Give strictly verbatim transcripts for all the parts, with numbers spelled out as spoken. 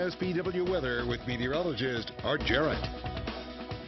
K S B W Weather with meteorologist Art Jarrett.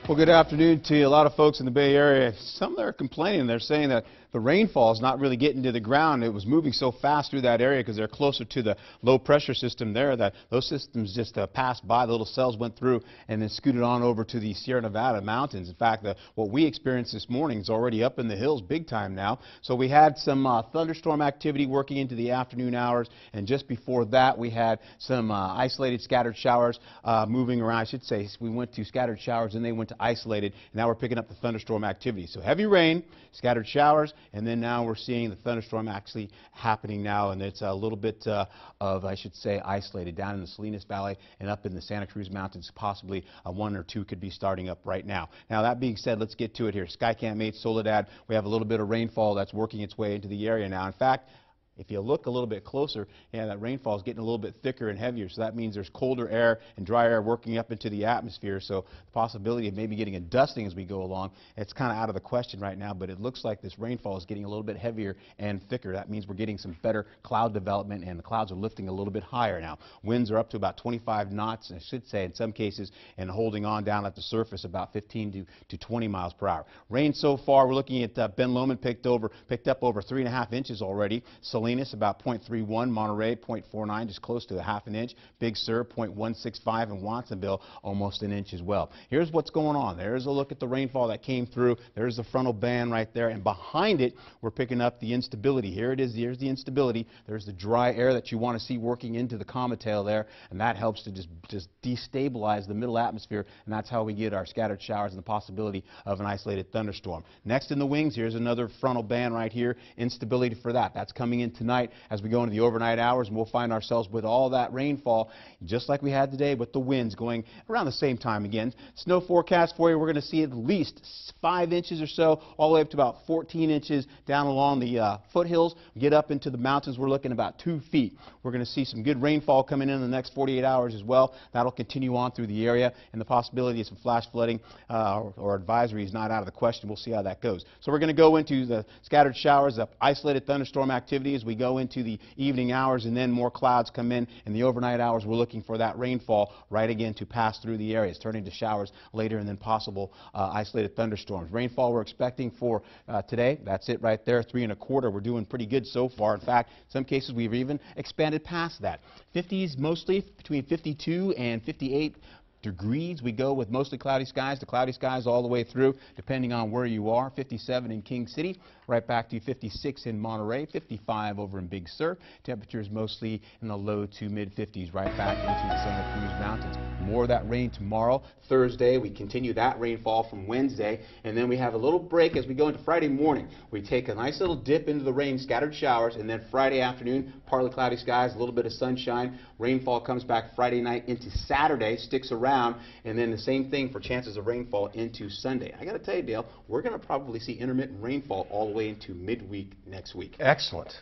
Well, good afternoon to you. A lot of folks in the Bay Area, some that are complaining, they're saying that the rainfall is not really getting to the ground. It was moving so fast through that area because they're closer to the low pressure system there that those systems just uh, passed by. The little cells went through and then scooted on over to the Sierra Nevada mountains. In fact, the, what we experienced this morning is already up in the hills big time now. So we had some uh, thunderstorm activity working into the afternoon hours, and just before that we had some uh, isolated scattered showers uh, moving around. I should say we went to scattered showers and they went to isolated, and now we're picking up the thunderstorm activity. So heavy rain, scattered showers, and then now we're seeing the thunderstorm actually happening now, and it's a little bit uh, of, I should say, isolated down in the Salinas Valley and up in the Santa Cruz Mountains. Possibly uh, one or two could be starting up right now. Now that being said, let's get to it here. Skycam eight, Soledad, we have a little bit of rainfall that's working its way into the area now. In fact, if you look a little bit closer, yeah, that rainfall is getting a little bit thicker and heavier, so that means there's colder air and drier air working up into the atmosphere, so the possibility of maybe getting a dusting as we go along, it's kind of out of the question right now, but it looks like this rainfall is getting a little bit heavier and thicker. That means we're getting some better cloud development, and the clouds are lifting a little bit higher now. Winds are up to about twenty-five knots, I should say, in some cases, and holding on down at the surface about fifteen to twenty miles per hour. Rain so far, we're looking at uh, Ben Lohman picked over, picked up over three and a half inches already. Salinas about point three one, Monterey point four nine, just close to a half an inch, Big Sur point one six five, and Watsonville almost an inch as well. Here's what's going on. There's a look at the rainfall that came through. There's the frontal band right there, and behind it we're picking up the instability. Here it is, here's the instability. There's the dry air that you want to see working into the comet tail there, and that helps to just, just destabilize the middle atmosphere, and that's how we get our scattered showers and the possibility of an isolated thunderstorm. Next in the wings, here's another frontal band right here, instability for that. That's coming in tonight as we go into the overnight hours, and we'll find ourselves with all that rainfall just like we had today, with the winds going around the same time again. Snow forecast for you, we're going to see at least five inches or so, all the way up to about fourteen inches down along the uh, foothills. We get up into the mountains, we're looking about two feet. We're going to see some good rainfall coming in in the next forty-eight hours as well. That'll continue on through the area, and the possibility of some flash flooding uh, or, or advisory is not out of the question. We'll see how that goes. So we're going to go into the scattered showers, the isolated thunderstorm activity as we go into the evening hours, and then more clouds come in, and the overnight hours we're looking for that rainfall right again to pass through the areas, turning to showers later, and then possible uh, isolated thunderstorms. Rainfall we're expecting for uh, today, that's it right there, three and a quarter. We're doing pretty good so far. In fact, in some cases we've even expanded past that. fifties mostly, between fifty-two and fifty-eight degrees. We go with mostly cloudy skies to cloudy skies all the way through, depending on where you are. fifty-seven in King City, right back to fifty-six in Monterey, fifty-five over in Big Sur. Temperatures mostly in the low to mid fifties, right back into the Santa Cruz Mountains. More of that rain tomorrow. Thursday, we continue that rainfall from Wednesday, and then we have a little break as we go into Friday morning. We take a nice little dip into the rain, scattered showers, and then Friday afternoon, partly cloudy skies, a little bit of sunshine. Rainfall comes back Friday night into Saturday, sticks around. And then the same thing for chances of rainfall into Sunday. I got to tell you, Dale, we're going to probably see intermittent rainfall all the way into midweek next week. Excellent.